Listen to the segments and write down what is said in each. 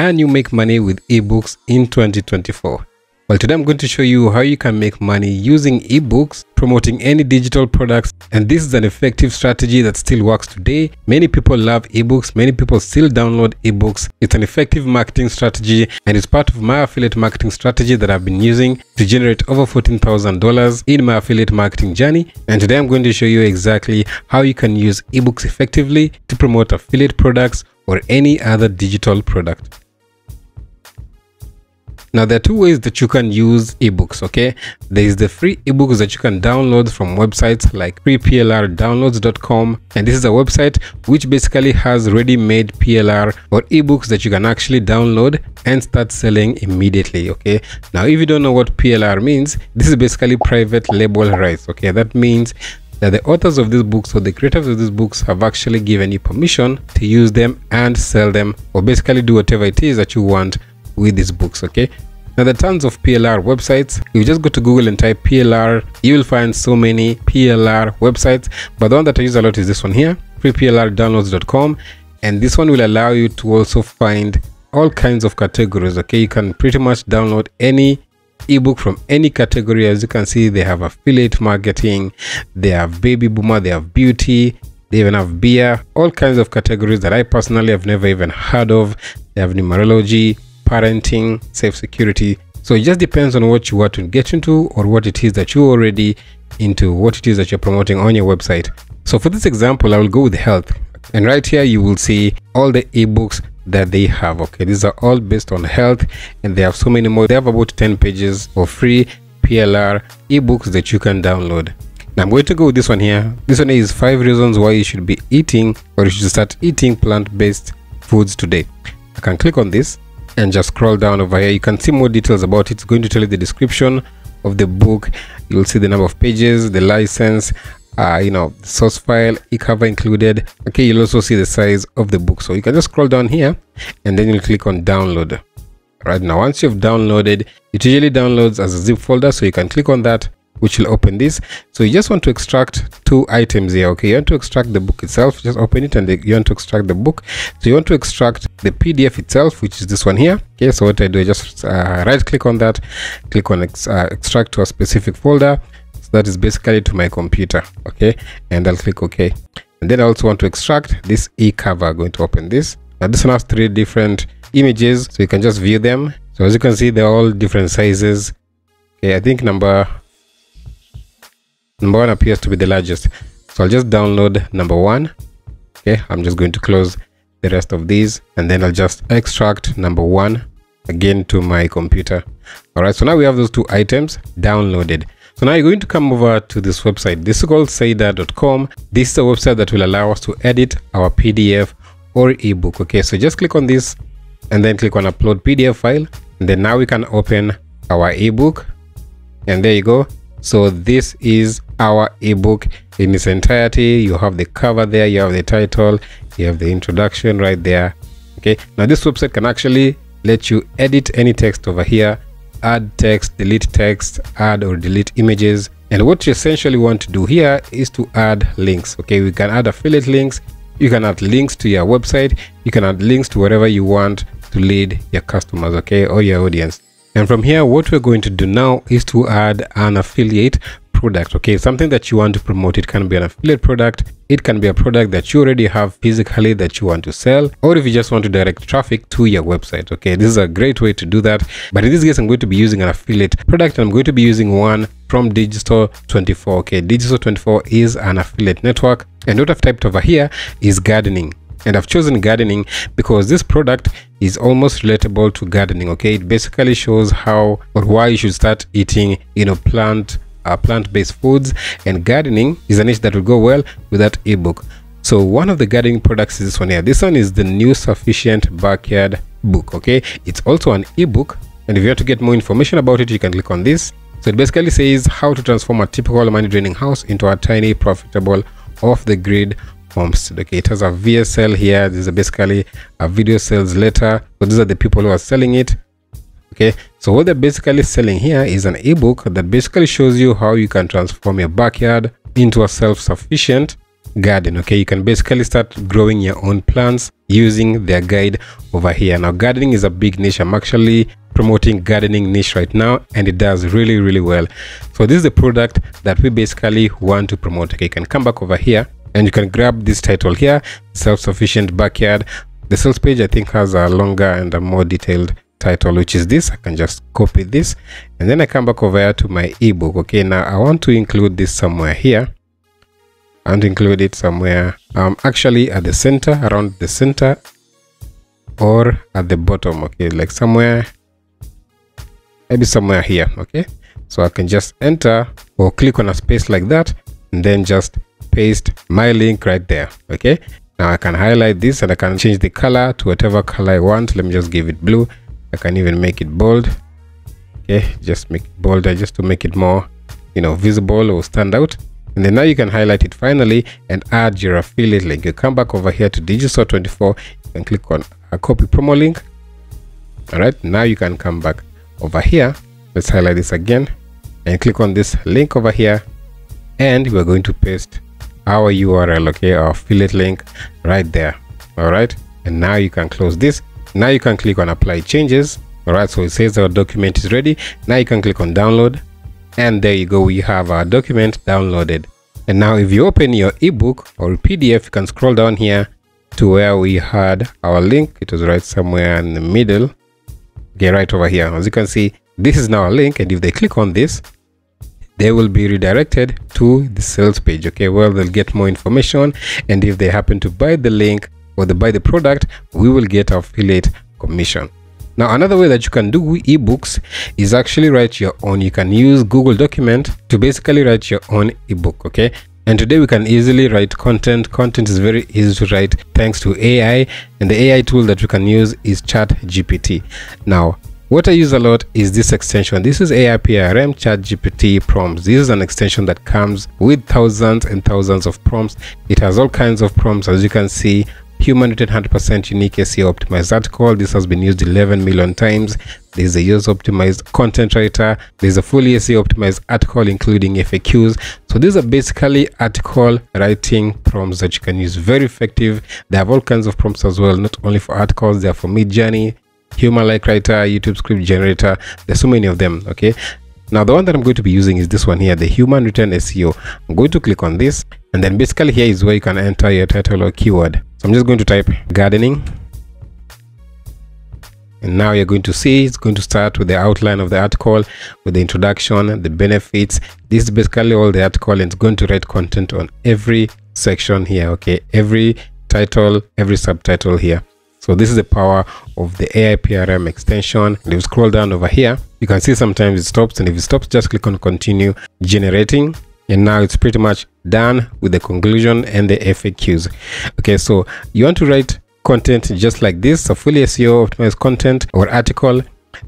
Can you make money with ebooks in 2024? Well, today I'm going to show you how you can make money using ebooks, promoting any digital products, and this is an effective strategy that still works today. Many people love ebooks, many people still download ebooks. It's an effective marketing strategy and it's part of my affiliate marketing strategy that I've been using to generate over $14,000 in my affiliate marketing journey. And today I'm going to show you exactly how you can use ebooks effectively to promote affiliate products or any other digital product. Now, there are two ways that you can use ebooks, okay? There is the free ebooks that you can download from websites like freeplrdownloads.com, and this is a website which basically has ready-made PLR or ebooks that you can actually download and start selling immediately, okay? Now, if you don't know what PLR means, this is basically private label rights, okay? That means that the authors of these books or the creators of these books have actually given you permission to use them and sell them, or basically do whatever it is that you want with these books, okay? Now, there are tons of PLR websites. If you just go to Google and type PLR, you will find so many PLR websites, but the one that I use a lot is this one here, freeplrdownloads.com, and this one will allow you to also find all kinds of categories, okay? You can pretty much download any ebook from any category. As you can see, they have affiliate marketing, they have baby boomer, they have beauty, they even have beer, all kinds of categories that I personally have never even heard of. They have numerology, parenting, safe security. So it just depends on what you want to get into or what it is that you're already into, what it is that you're promoting on your website. So for this example, I will go with health, and right here you will see all the ebooks that they have, okay? These are all based on health, and they have so many more. They have about 10 pages of free PLR ebooks that you can download. Now, I'm going to go with this one here. This one is 5 reasons why you should be eating, or you should start eating plant-based foods today. I can click on this and just scroll down over here. You can see more details about it. It's going to tell you the description of the book. You'll see the number of pages, the license, you know, the source file, e-cover included, okay? You'll also see the size of the book. So you can just scroll down here and then you'll click on download. Right now, once you've downloaded, it usually downloads as a zip folder, so you can click on that, which will open this. So you just want to extract 2 items here, okay? You want to extract the book itself, just open it, and you want to extract the book. So you want to extract the PDF itself, which is this one here, okay? So what I do is just right click on that, click on extract to a specific folder. So that is basically to my computer, okay? And I'll click okay, and then I also want to extract this e-cover. I'm going to open this. Now, this one has 3 different images, so you can just view them. So as you can see, they're all different sizes, okay? I think number one appears to be the largest, so I'll just download number 1, okay? I'm just going to close the rest of these, and then I'll just extract number 1 again to my computer. All right, so now we have those 2 items downloaded. So now you're going to come over to this website. This is called sejda.com. This is a website that will allow us to edit our PDF or ebook, okay? So just click on this and then click on upload PDF file, and then now we can open our ebook, and there you go. So this is our ebook in its entirety. You have the cover there, you have the title, you have the introduction right there, okay? Now, this website can actually let you edit any text over here, add text, delete text, add or delete images. And what you essentially want to do here is to add links, okay? We can add affiliate links, you can add links to your website, you can add links to wherever you want to lead your customers, okay, or your audience. And from here, what we're going to do now is to add an affiliate product, okay? Something that you want to promote. It can be an affiliate product, it can be a product that you already have physically that you want to sell, or if you just want to direct traffic to your website, okay? This is a great way to do that, but in this case, I'm going to be using an affiliate product, and I'm going to be using one from Digistore24, okay? Digistore24 is an affiliate network, and what I've typed over here is gardening. And I've chosen gardening because this product is almost relatable to gardening, okay? It basically shows how or why you should start eating, you know, plant-based foods, and gardening is a niche that will go well with that ebook. So one of the gardening products is this one here. This one is the New Sufficient Backyard book, okay? It's also an ebook, and if you want to get more information about it, you can click on this. So it basically says how to transform a typical money-draining house into a tiny, profitable, off-the-grid homestead, okay? It has a VSL here. This is basically a video sales letter, so these are the people who are selling it, okay? So what they're basically selling here is an ebook that basically shows you how you can transform your backyard into a self-sufficient garden. Okay, you can basically start growing your own plants using their guide over here. Now gardening is a big niche. I'm actually promoting gardening niche right now, and it does really well. So this is the product that we basically want to promote. Okay, you can come back over here and you can grab this title here, self-sufficient backyard. The sales page I think has a longer and a more detailed title, which is this. I can just copy this and then I come back over here to my ebook. Okay, now I want to include this somewhere here and include it somewhere actually at the center, around the center, or at the bottom. Okay, like somewhere, maybe somewhere here. Okay, so I can just enter or click on a space like that and then just paste my link right there. Okay, now I can highlight this and I can change the color to whatever color I want. Let me just give it blue. I can even make it bold. Okay, just make it bolder just to make it more, you know, visible or stand out. And then now you can highlight it finally and add your affiliate link. You come back over here to Digistore24 and click on a copy promo link. All right, now you can come back over here. Let's highlight this again and click on this link over here, and we're going to paste our URL, okay, our affiliate link right there. All right, and now you can close this. Now you can click on apply changes. All right, so it says our document is ready. Now you can click on download, and there you go, we have our document downloaded. And now if you open your ebook or PDF, you can scroll down here to where we had our link. It was right somewhere in the middle. Okay, right over here, as you can see, this is now a link, and if they click on this, they will be redirected to the sales page. Okay, well, they'll get more information, and if they happen to buy the link or they buy the product, we will get affiliate commission. Now another way that you can do ebooks is actually write your own. You can use Google document to basically write your own ebook. Okay, and today we can easily write content is very easy to write thanks to AI, and the AI tool that we can use is ChatGPT. Now what I use a lot is this extension. This is AIPRM ChatGPT prompts. This is an extension that comes with thousands and thousands of prompts. It has all kinds of prompts, as you can see. Human rated 100% unique SEO optimized article. This has been used 11 million times. There's a user optimized content writer. There's a fully SEO optimized article including FAQs. So these are basically article writing prompts that you can use. Very effective. They have all kinds of prompts as well, not only for articles. They are for Midjourney, Human Like Writer, YouTube script generator. There's so many of them. Okay, now the one that I'm going to be using is this one here, the human written SEO. I'm going to click on this, and then basically here is where you can enter your title or keyword. So I'm just going to type gardening, and now you're going to see it's going to start with the outline of the article, with the introduction, the benefits. This is basically all the article, and it's going to write content on every section here. Okay, every title, every subtitle here. So this is the power of the AIPRM extension. And if you scroll down over here, you can see sometimes it stops, and if it stops, just click on continue generating. And now it's pretty much done with the conclusion and the FAQs. Okay, so you want to write content just like this, a fully SEO optimized content or article.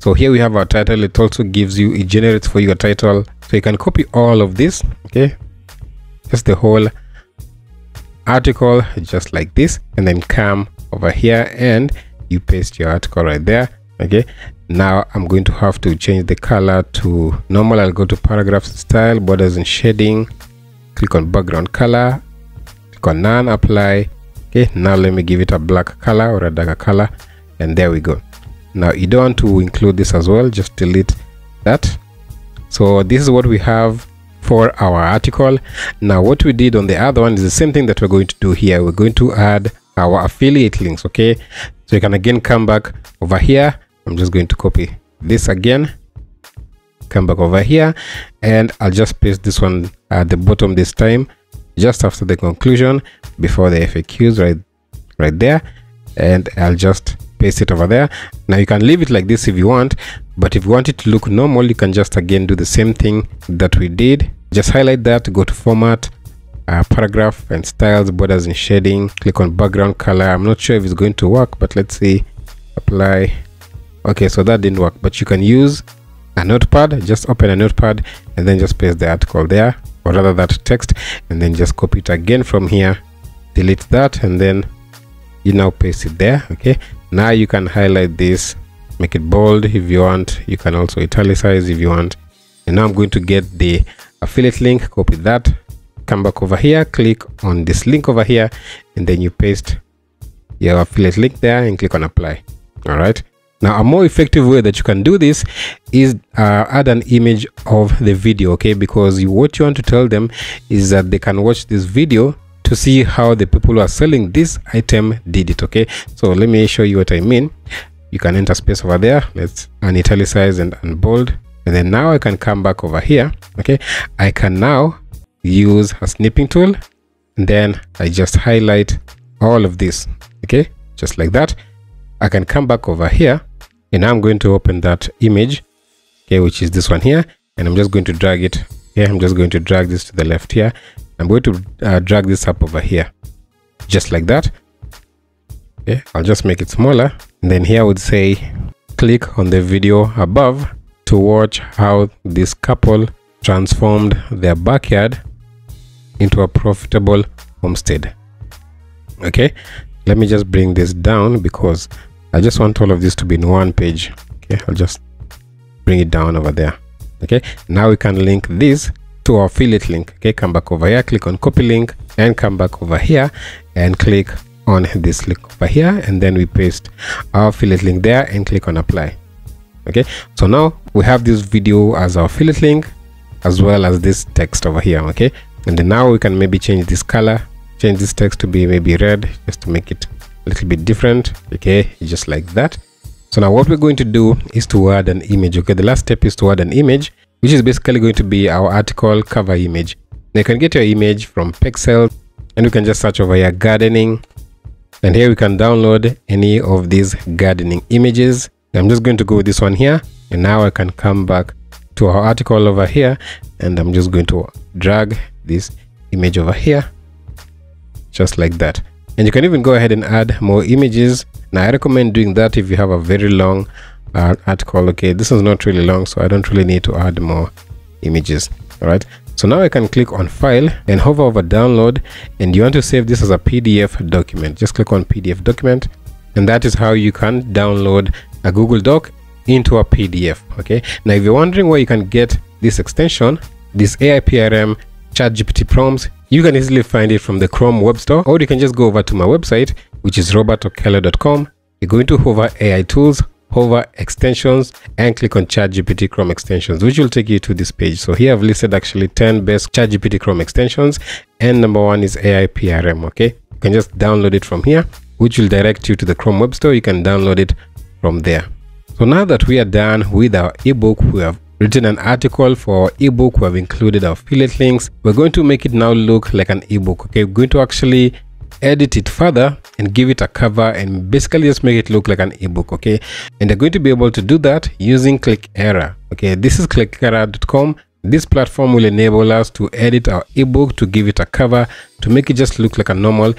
So here we have our title. It also gives you, it generates for your title. So you can copy all of this, okay, just the whole article just like this, and then come over here and you paste your article right there. Okay, now I'm going to have to change the color to normal. I'll go to paragraph style, borders and shading, click on background color, click on none, apply. Okay, now let me give it a black color or a darker color, and there we go. Now you don't want to include this as well, just delete that. So this is what we have for our article. Now what we did on the other one is the same thing that we're going to do here. We're going to add our affiliate links. Okay, so you can again come back over here. I'm just going to copy this again, come back over here, and I'll just paste this one at the bottom this time, just after the conclusion, before the FAQs, right there, and I'll just paste it over there. Now you can leave it like this if you want, but if you want it to look normal, you can just again do the same thing that we did. Just highlight that, go to format, paragraph and styles, borders and shading, click on background color. I'm not sure if it's going to work, but let's see. Apply. Okay, so that didn't work, but you can use a notepad. Just open a notepad and then just paste the article there, or rather that text, and then just copy it again from here, delete that, and then you now paste it there. Okay, now you can highlight this, make it bold if you want. You can also italicize if you want. And now I'm going to get the affiliate link, copy that, come back over here, click on this link over here, and then you paste your affiliate link there and click on apply. All right. Now, a more effective way that you can do this is add an image of the video, okay? Because what you want to tell them is that they can watch this video to see how the people who are selling this item did it, okay? So let me show you what I mean. You can enter space over there. Let's italicize and bold. And then now I can come back over here, okay? I can now use a snipping tool. And then I just highlight all of this, okay? Just like that. I can come back over here. And now I'm going to open that image, okay, which is this one here, and I'm just going to drag it here. I'm just going to drag this to the left here. I'm going to drag this up over here, just like that. Okay, I'll just make it smaller, and then here I would say, click on the video above to watch how this couple transformed their backyard into a profitable homestead. Okay, let me just bring this down because I just want all of this to be in one page. Okay, I'll just bring it down over there. Okay, now we can link this to our affiliate link. Okay, come back over here, click on copy link, and come back over here and click on this link over here, and then we paste our affiliate link there and click on apply. Okay, so now we have this video as our affiliate link as well as this text over here. Okay, and then now we can maybe change this color, change this text to be maybe red, just to make it a little bit different, okay, just like that. So now what we're going to do is to add an image. Okay, the last step is to add an image, which is basically going to be our article cover image. Now you can get your image from Pexels, and you can just search over here gardening, and here we can download any of these gardening images. I'm just going to go with this one here, and now I can come back to our article over here, and I'm just going to drag this image over here, just like that. And you can even go ahead and add more images. Now I recommend doing that if you have a very long article. Okay, this is not really long, so I don't really need to add more images. All right, so now I can click on file and hover over download, and you want to save this as a PDF document. Just click on PDF document, and that is how you can download a Google Doc into a PDF. Okay, now if you're wondering where you can get this extension, this AIPRM ChatGPT prompts, you can easily find it from the Chrome web store, or you can just go over to my website, which is robertokello.com. You're going to hover AI tools, hover extensions, and click on ChatGPT Chrome extensions, which will take you to this page. So here I've listed actually 10 best ChatGPT Chrome extensions, and number one is AIPRM. Okay, you can just download it from here, which will direct you to the Chrome web store. You can download it from there. So now that we are done with our ebook, we have written an article for our ebook, we have included our affiliate links, we're going to make it now look like an ebook. Okay, we're going to actually edit it further and give it a cover and basically just make it look like an ebook. Okay, and they're going to be able to do that using Clickera. Okay, this is clickera.com. This platform will enable us to edit our ebook, to give it a cover, to make it just look like a normal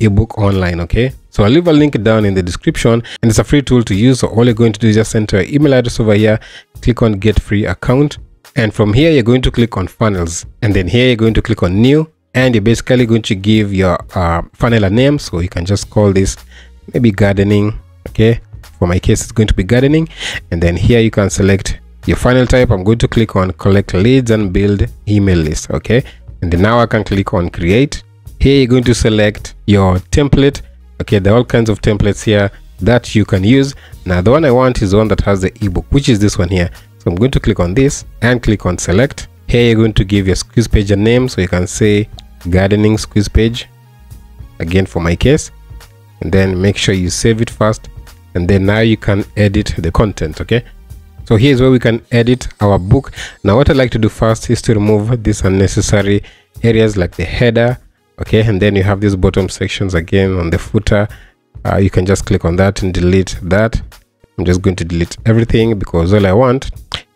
ebook online. Okay, so I'll leave a link down in the description, and it's a free tool to use. So all you're going to do is just send your email address over here, click on get free account, and from here you're going to click on funnels, and then here you're going to click on new, and you're basically going to give your funnel a name. So you can just call this maybe gardening. Okay, for my case it's going to be gardening, and then here you can select your funnel type. I'm going to click on collect leads and build email list. Okay, and then now I can click on create. Here you're going to select your template. Okay, there are all kinds of templates here that you can use. Now the one I want is the one that has the ebook, which is this one here. So I'm going to click on this and click on select. Here you're going to give your squeeze page a name, so you can say gardening squeeze page, again for my case, and then make sure you save it first, and then now you can edit the content. Okay, so here's where we can edit our book. Now what I like to do first is to remove these unnecessary areas like the header. Okay, and then you have these bottom sections again on the footer. You can just click on that and delete that. I'm just going to delete everything because all I want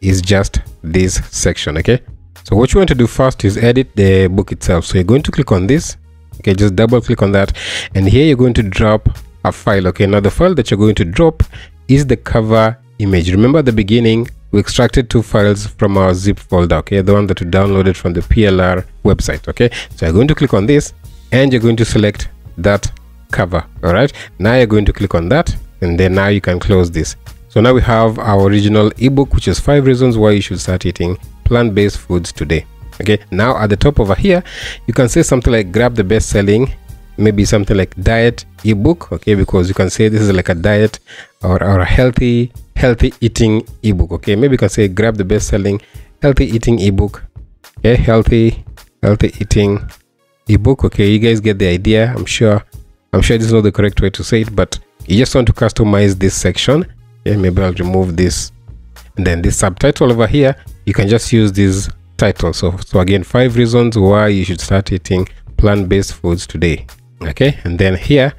is just this section. Okay, so what you want to do first is edit the book itself. So you're going to click on this. Okay, just double click on that, and here you're going to drop a file. Okay, now the file that you're going to drop is the cover image. Remember at the beginning we extracted two files from our zip folder. Okay, the one that we downloaded from the PLR website. Okay, so you're going to click on this, and you're going to select that cover. All right, now you're going to click on that, and then now you can close this. So now we have our original ebook, which is 5 reasons why you should start eating plant-based foods today. Okay, now at the top over here you can say something like grab the best selling, maybe something like diet ebook, okay, because you can say this is like a diet or a healthy eating ebook. Okay, maybe you can say grab the best selling healthy eating ebook. Okay, healthy eating ebook. Okay, you guys get the idea. I'm sure this is not the correct way to say it, but you just want to customize this section. Yeah, maybe I'll remove this, and then this subtitle over here you can just use this title. So again, 5 reasons why you should start eating plant-based foods today. Okay, and then here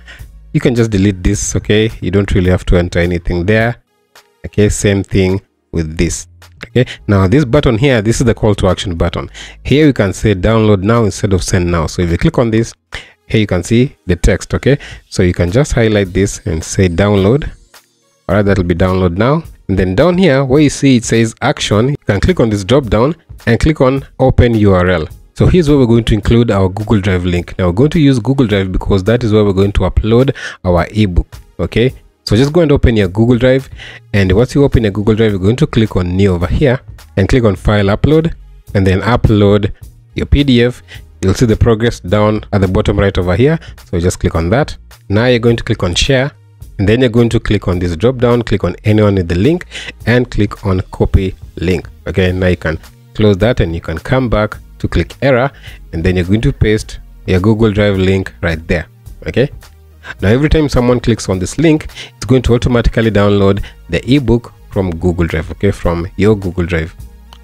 you can just delete this. Okay, you don't really have to enter anything there. Okay, same thing with this. Okay, now this button here, this is the call to action button. Here you can say download now instead of send now. So if you click on this, here you can see the text. Okay, so you can just highlight this and say download. All right, that'll be download now. And then down here where you see it says action, you can click on this drop down and click on open URL. So here's where we're going to include our Google Drive link. Now we're going to use Google Drive because that is where we're going to upload our ebook. Okay, so just go and open your Google Drive, and once you open your Google Drive, you're going to click on new over here and click on file upload, and then upload your PDF. You'll see the progress down at the bottom right over here, so just click on that. Now you're going to click on share, and then you're going to click on this drop down, click on anyone with the link, and click on copy link. Okay, now you can close that and you can come back to click error, and then you're going to paste your Google Drive link right there. Okay, now every time someone clicks on this link, it's going to automatically download the ebook from Google Drive. Okay, from your Google Drive.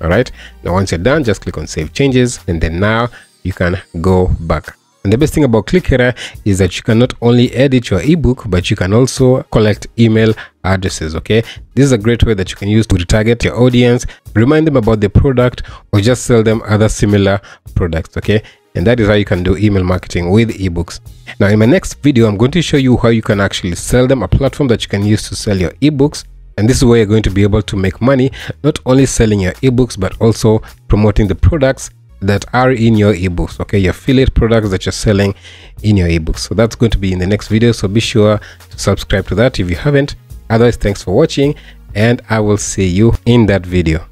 All right, now once you're done, just click on save changes, and then now you can go back. And the best thing about Clickera is that you can not only edit your ebook, but you can also collect email addresses. Okay, this is a great way that you can use to retarget your audience, remind them about the product, or just sell them other similar products. Okay, and that is how you can do email marketing with ebooks. Now in my next video, I'm going to show you how you can actually sell them a platform that you can use to sell your ebooks. And this is where you're going to be able to make money, not only selling your ebooks, but also promoting the products that are in your ebooks. Okay, your affiliate products that you're selling in your ebooks. So that's going to be in the next video, so be sure to subscribe to that if you haven't. Otherwise, thanks for watching, and I will see you in that video.